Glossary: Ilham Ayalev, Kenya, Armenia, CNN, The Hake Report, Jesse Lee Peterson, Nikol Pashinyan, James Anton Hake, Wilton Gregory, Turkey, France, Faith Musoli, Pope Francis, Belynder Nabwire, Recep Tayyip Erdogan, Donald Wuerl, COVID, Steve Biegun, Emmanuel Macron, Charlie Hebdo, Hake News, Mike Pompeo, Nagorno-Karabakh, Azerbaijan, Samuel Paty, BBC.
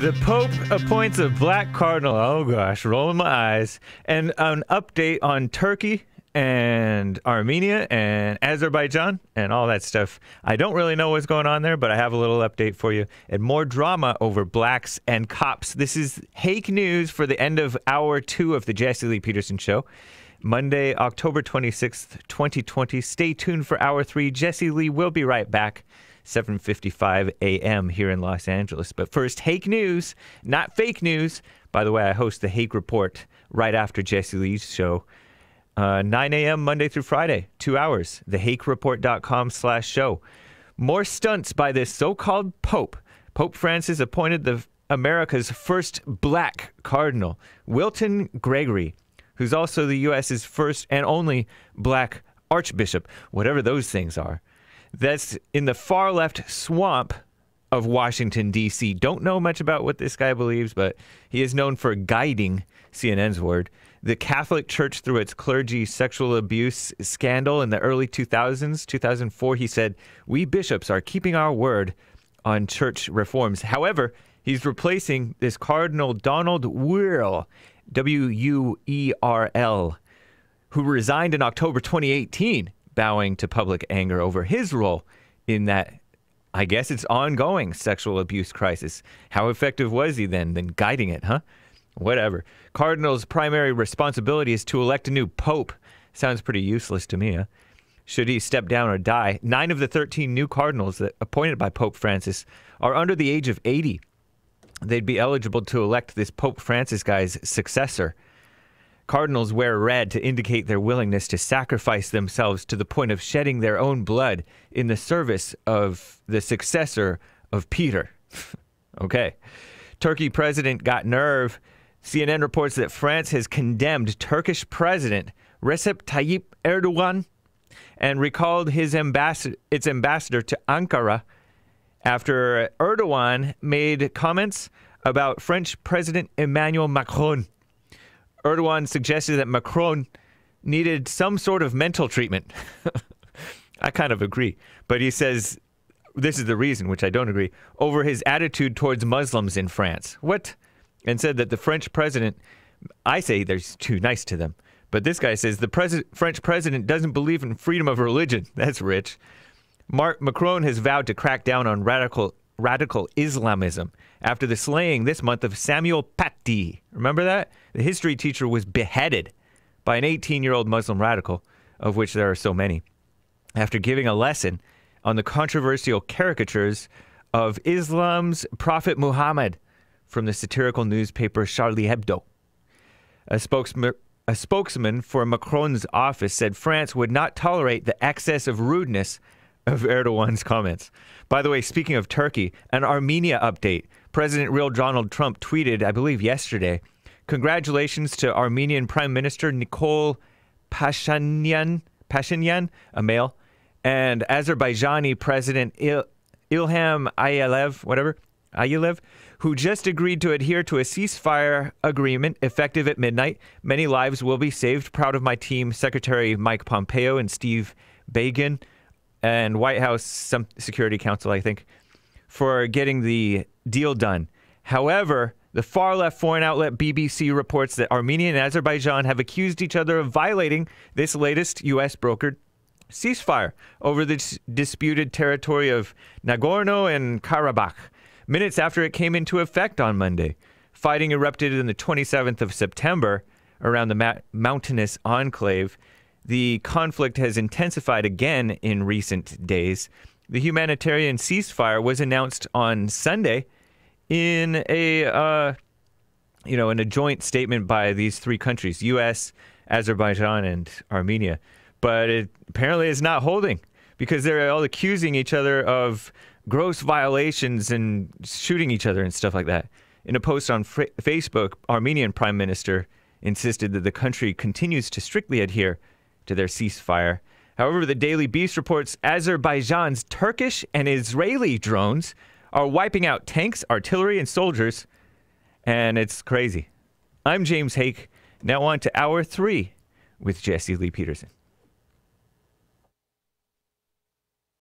The Pope appoints a black cardinal. Oh, gosh, rolling my eyes. And an update on Turkey and Armenia and Azerbaijan and all that stuff. I don't really know what's going on there, but I have a little update for you. And more drama over blacks and cops. This is Hake News for the end of hour two of the Jesse Lee Peterson Show. Monday, October 26th, 2020. Stay tuned for hour three. Jesse Lee will be right back, 7:55 a.m. here in Los Angeles. But first, Hake News, not fake news. By the way, I host The Hake Report right after Jesse Lee's show. 9 a.m. Monday through Friday, 2 hours. TheHakeReport.com/show. More stunts by this so-called Pope. Pope Francis appointed America's first black cardinal, Wilton Gregory, who's also the U.S.'s first and only black archbishop, whatever those things are. That's in the far-left swamp of Washington, D.C. Don't know much about what this guy believes, but he is known for guiding, CNN's word, the Catholic Church through its clergy sexual abuse scandal in the early 2000s. 2004, he said, "We bishops are keeping our word on church reforms." However, he's replacing this Cardinal Donald Wuerl, W-U-E-R-L, who resigned in October 2018, bowing to public anger over his role in that, I guess it's ongoing, sexual abuse crisis. How effective was he then guiding it, huh? Whatever. Cardinal's primary responsibility is to elect a new pope. Sounds pretty useless to me, huh? Should he step down or die? 9 of the 13 new cardinals that appointed by Pope Francis are under the age of 80. They'd be eligible to elect this Pope Francis guy's successor. Cardinals wear red to indicate their willingness to sacrifice themselves to the point of shedding their own blood in the service of the successor of Peter. Okay. Turkey president got nerve. CNN reports that France has condemned Turkish President Recep Tayyip Erdogan and recalled his its ambassador to Ankara after Erdogan made comments about French President Emmanuel Macron. Erdogan suggested that Macron needed some sort of mental treatment. I kind of agree, but he says this is the reason, which I don't agree, over his attitude towards Muslims in France. What? And said that the French president, I say they're too nice to them, but this guy says the French president doesn't believe in freedom of religion. That's rich. Macron has vowed to crack down on radical Islamism after the slaying this month of Samuel Paty. Remember that? The history teacher was beheaded by an 18-year-old Muslim radical, of which there are so many, after giving a lesson on the controversial caricatures of Islam's Prophet Muhammad from the satirical newspaper Charlie Hebdo. A spokesman for Macron's office said France would not tolerate the excess of rudeness of Erdogan's comments. By the way, speaking of Turkey, an Armenia update. President-elect Donald Trump tweeted, I believe yesterday, "Congratulations to Armenian Prime Minister Nikol Pashinyan, a male, and Azerbaijani President Ilham Ayalev, who just agreed to adhere to a ceasefire agreement effective at midnight. Many lives will be saved. Proud of my team, Secretary Mike Pompeo and Steve Biegun, and White House Security Council, I think, for getting the deal done." However, the far-left foreign outlet BBC reports that Armenia and Azerbaijan have accused each other of violating this latest U.S.-brokered ceasefire over the disputed territory of Nagorno and Karabakh, minutes after it came into effect on Monday. Fighting erupted on the 27th of September around the mountainous enclave. The conflict has intensified again in recent days. The humanitarian ceasefire was announced on Sunday in a joint statement by these three countries, U.S., Azerbaijan, and Armenia. But it apparently is not holding, because they're all accusing each other of gross violations and shooting each other and stuff like that. In a post on Facebook, Armenian Prime Minister insisted that the country continues to strictly adhere to their ceasefire. However, the Daily Beast reports Azerbaijan's Turkish and Israeli drones are wiping out tanks, artillery, and soldiers, and it's crazy. I'm James Hake, now on to Hour 3 with Jesse Lee Peterson.